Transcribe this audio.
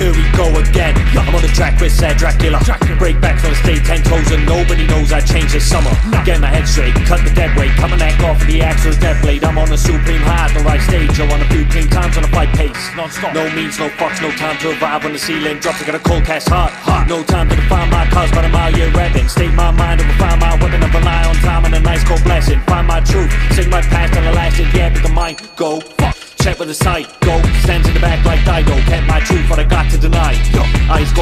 Here we go again, I'm on the track with SaDracula. Break back from the stage 10 toes, and nobody knows I changed this summer. Get my head straight, cut the dead weight, coming back off the axle's dead blade. I'm on a supreme high at the right stage. I want a few clean times on a fight pace. No means, no fucks, no time to arrive on the ceiling. Drops, I got a cold cast heart. No time to define my cause, but I'm out here rapping. State my mind and refine my weapon, and rely on time and a nice cold blessing. Find my truth, sing my past and the last. Yeah, but the mind go fuck. Check with the sight, go, stands in the back like Dido. Kept my truth, what I got to deny. Yo, eyes go